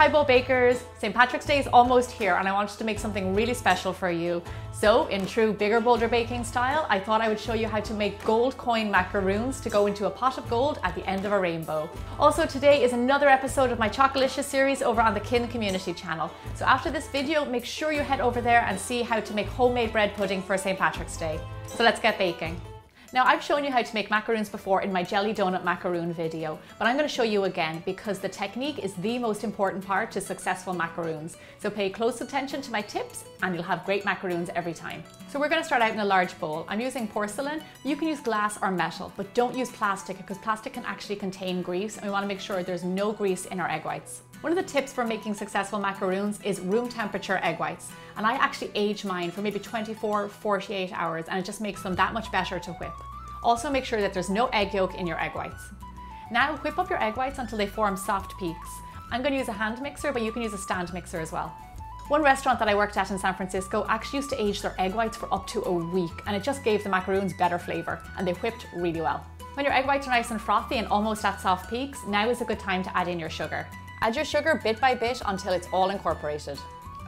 Piebald Bakers, St. Patrick's Day is almost here and I wanted to make something really special for you. So in true Bigger Bolder Baking style, I thought I would show you how to make gold coin macaroons to go into a pot of gold at the end of a rainbow. Also today is another episode of my Chocolicious series over on the Kin Community Channel. So after this video, make sure you head over there and see how to make homemade bread pudding for St. Patrick's Day. So let's get baking. Now I've shown you how to make macaroons before in my jelly donut macaroon video, but I'm going to show you again because the technique is the most important part to successful macaroons. So pay close attention to my tips and you'll have great macaroons every time. So we're going to start out in a large bowl. I'm using porcelain. You can use glass or metal, but don't use plastic because plastic can actually contain grease and we want to make sure there's no grease in our egg whites. One of the tips for making successful macaroons is room temperature egg whites. And I actually age mine for maybe 24, 48 hours and it just makes them that much better to whip. Also make sure that there's no egg yolk in your egg whites. Now whip up your egg whites until they form soft peaks. I'm going to use a hand mixer, but you can use a stand mixer as well. One restaurant that I worked at in San Francisco actually used to age their egg whites for up to a week and it just gave the macaroons better flavor and they whipped really well. When your egg whites are nice and frothy and almost at soft peaks, now is a good time to add in your sugar. Add your sugar bit by bit until it's all incorporated.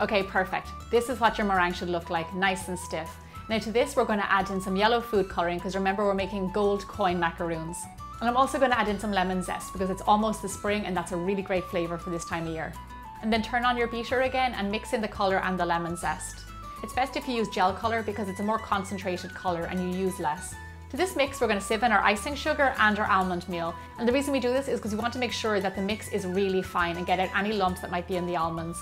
Okay, perfect. This is what your meringue should look like, nice and stiff. Now to this we're going to add in some yellow food coloring because remember we're making gold coin macaroons. And I'm also going to add in some lemon zest because it's almost the spring and that's a really great flavor for this time of year. And then turn on your beater again and mix in the color and the lemon zest. It's best if you use gel color because it's a more concentrated color and you use less. To this mix, we're going to sieve in our icing sugar and our almond meal. And the reason we do this is because we want to make sure that the mix is really fine and get out any lumps that might be in the almonds.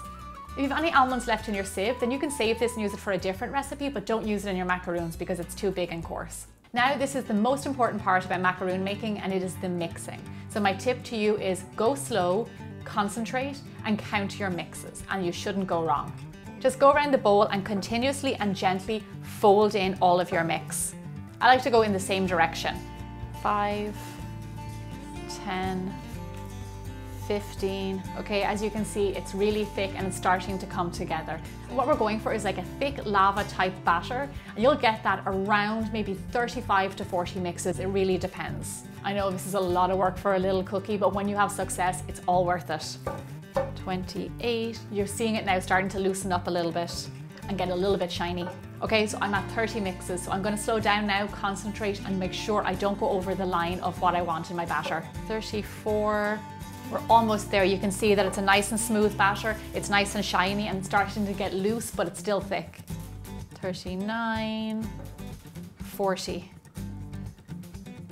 If you have any almonds left in your sieve, then you can save this and use it for a different recipe, but don't use it in your macaroons because it's too big and coarse. Now, this is the most important part about macaroon making, and it is the mixing. So my tip to you is go slow, concentrate, and count your mixes, and you shouldn't go wrong. Just go around the bowl and continuously and gently fold in all of your mix. I like to go in the same direction. 5, 10, 15. Okay, as you can see, it's really thick and it's starting to come together. And what we're going for is like a thick lava type batter. And you'll get that around maybe 35 to 40 mixes. It really depends. I know this is a lot of work for a little cookie, but when you have success, it's all worth it. 28. You're seeing it now starting to loosen up a little bit and get a little bit shiny. Okay, so I'm at 30 mixes, so I'm going to slow down now, concentrate, and make sure I don't go over the line of what I want in my batter. 34, we're almost there. You can see that it's a nice and smooth batter. It's nice and shiny and starting to get loose, but it's still thick. 39, 40.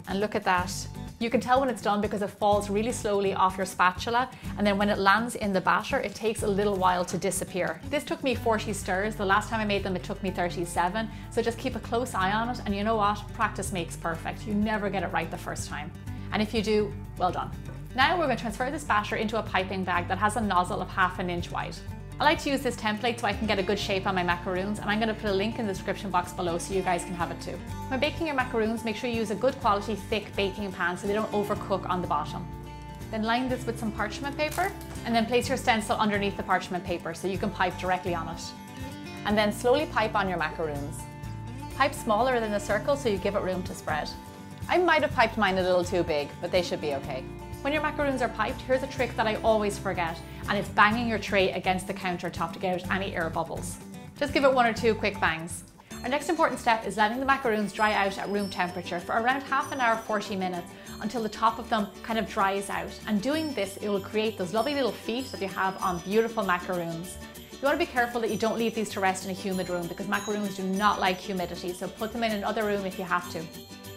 And look at that. You can tell when it's done because it falls really slowly off your spatula, and then when it lands in the batter it takes a little while to disappear. This took me 40 stirs. The last time I made them it took me 37, so just keep a close eye on it, and you know what? Practice makes perfect. You never get it right the first time, and if you do, well done. Now we're going to transfer this batter into a piping bag that has a nozzle of ½ an inch wide. I like to use this template so I can get a good shape on my macaroons, and I'm going to put a link in the description box below so you guys can have it too. When baking your macaroons, make sure you use a good quality thick baking pan so they don't overcook on the bottom. Then line this with some parchment paper and then place your stencil underneath the parchment paper so you can pipe directly on it. And then slowly pipe on your macaroons. Pipe smaller than the circle so you give it room to spread. I might have piped mine a little too big, but they should be okay. When your macaroons are piped, here's a trick that I always forget, and it's banging your tray against the countertop to get out any air bubbles. Just give it 1 or 2 quick bangs. Our next important step is letting the macaroons dry out at room temperature for around ½ an hour, 40 minutes, until the top of them kind of dries out. And doing this, it will create those lovely little feet that you have on beautiful macaroons. You want to be careful that you don't leave these to rest in a humid room because macaroons do not like humidity, so put them in another room if you have to.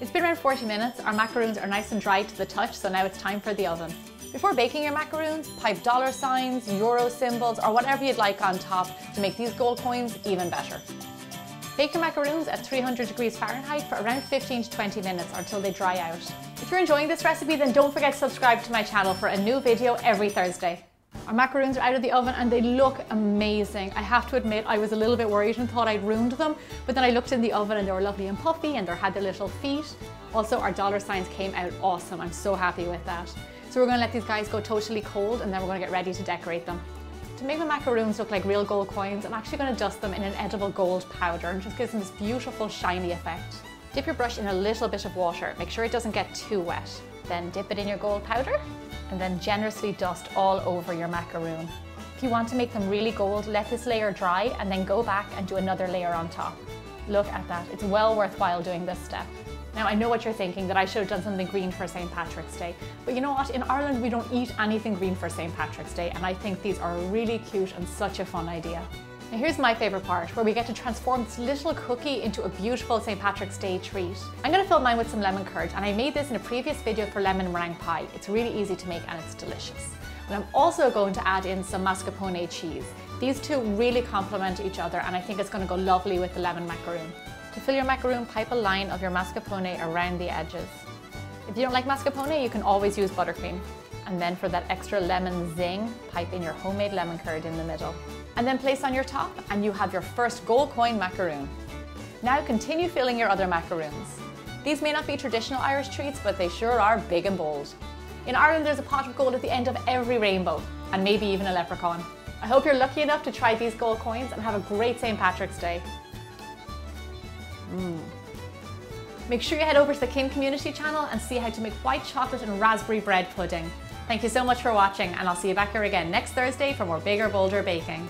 It's been around 40 minutes, our macaroons are nice and dry to the touch, so now it's time for the oven. Before baking your macaroons, pipe $, euro symbols, or whatever you'd like on top to make these gold coins even better. Bake your macaroons at 300 degrees Fahrenheit for around 15 to 20 minutes until they dry out. If you're enjoying this recipe, then don't forget to subscribe to my channel for a new video every Thursday. Our macaroons are out of the oven and they look amazing. I have to admit I was a little bit worried and thought I'd ruined them, but then I looked in the oven and they were lovely and puffy and they had their little feet. Also our $signs came out awesome. I'm so happy with that. So we're going to let these guys go totally cold and then we're going to get ready to decorate them. To make my macaroons look like real gold coins, I'm actually going to dust them in an edible gold powder and it just gives them this beautiful shiny effect. Dip your brush in a little bit of water. Make sure it doesn't get too wet. Then dip it in your gold powder. And then generously dust all over your macaroon. If you want to make them really gold, let this layer dry and then go back and do another layer on top. Look at that, it's well worthwhile doing this step. Now I know what you're thinking, that I should have done something green for St. Patrick's Day, but you know what, in Ireland we don't eat anything green for St. Patrick's Day, and I think these are really cute and such a fun idea. Now here's my favorite part, where we get to transform this little cookie into a beautiful St. Patrick's Day treat. I'm gonna fill mine with some lemon curd, and I made this in a previous video for lemon meringue pie. It's really easy to make and it's delicious. And I'm also going to add in some mascarpone cheese. These two really complement each other, and I think it's gonna go lovely with the lemon macaroon. To fill your macaroon, pipe a line of your mascarpone around the edges. If you don't like mascarpone, you can always use buttercream. And then for that extra lemon zing, pipe in your homemade lemon curd in the middle. And then place on your top, and you have your first gold coin macaroon. Now continue filling your other macaroons. These may not be traditional Irish treats, but they sure are big and bold. In Ireland, there's a pot of gold at the end of every rainbow, and maybe even a leprechaun. I hope you're lucky enough to try these gold coins and have a great St. Patrick's Day. Make sure you head over to the Kin Community Channel and see how to make white chocolate and raspberry bread pudding. Thank you so much for watching, and I'll see you back here again next Thursday for more Bigger Bolder Baking.